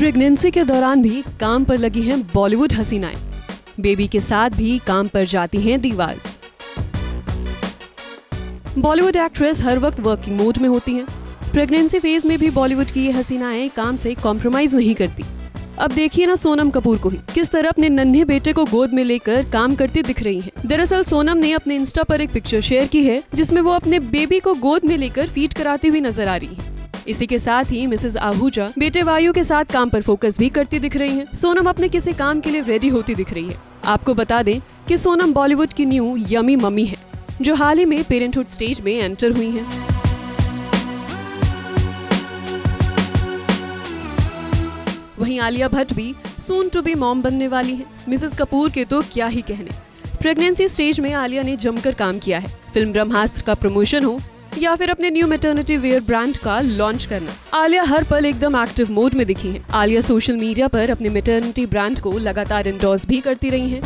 Pregnancy के दौरान भी काम पर लगी हैं बॉलीवुड हसीनाएं। बेबी के साथ भी काम पर जाती हैं दीवार्स। बॉलीवुड एक्ट्रेस हर वक्त वर्किंग मोड में होती हैं। प्रेगनेंसी फेज में भी बॉलीवुड की ये हसीनाएं काम से कॉम्प्रोमाइज नहीं करती। अब देखिए ना सोनम कपूर को ही किस तरह अपने नन्हे बेटे को गोद में लेकर काम करती दिख रही हैं। दरअसल सोनम ने अपने इंस्टा पर एक पिक्चर शेयर की है जिसमें वो अपने बेबी को गोद में लेकर फीड कराती हुई नजर आ रही है। इसी के साथ ही मिसेज आहूजा बेटे वायु के साथ काम पर फोकस भी करती दिख रही हैं। सोनम अपने किसी काम के लिए रेडी होती दिख रही है। आपको बता दें कि सोनम बॉलीवुड की न्यू यमी मम्मी है जो हाल ही में पेरेंटहुड स्टेज में एंटर हुई है। वहीं आलिया भट्ट भी सून टू बी मॉम बनने वाली है। मिसेस कपूर के तो क्या ही कहने। प्रेगनेंसी स्टेज में आलिया ने जमकर काम किया है। फिल्म ब्रह्मास्त्र का प्रमोशन हो या फिर अपने न्यू मैटरनिटी वेयर ब्रांड का लॉन्च करना, आलिया हर पल एकदम एक्टिव मोड में दिखी है। आलिया सोशल मीडिया पर अपने मैटरनिटी ब्रांड को लगातार एंडोर्स भी करती रही है।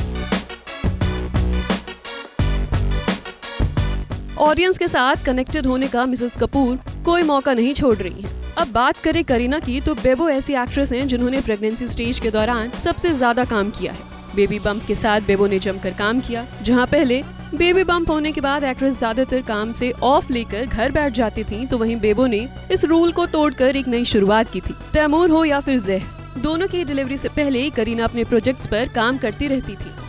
ऑडियंस के साथ कनेक्टेड होने का मिसेस कपूर कोई मौका नहीं छोड़ रही है। अब बात करें करीना की तो बेबो ऐसी एक्ट्रेस हैं जिन्होंने प्रेगनेंसी स्टेज के दौरान सबसे ज्यादा काम किया है। बेबी बम्प के साथ बेबो ने जमकर काम किया। जहां पहले बेबी बम्प होने के बाद एक्ट्रेस ज्यादातर काम से ऑफ लेकर घर बैठ जाती थी, तो वहीं बेबो ने इस रूल को तोड़कर एक नई शुरुआत की थी। तैमूर हो या फिर जेह, दोनों की डिलीवरी से पहले करीना अपने प्रोजेक्ट्स पर काम करती रहती थी।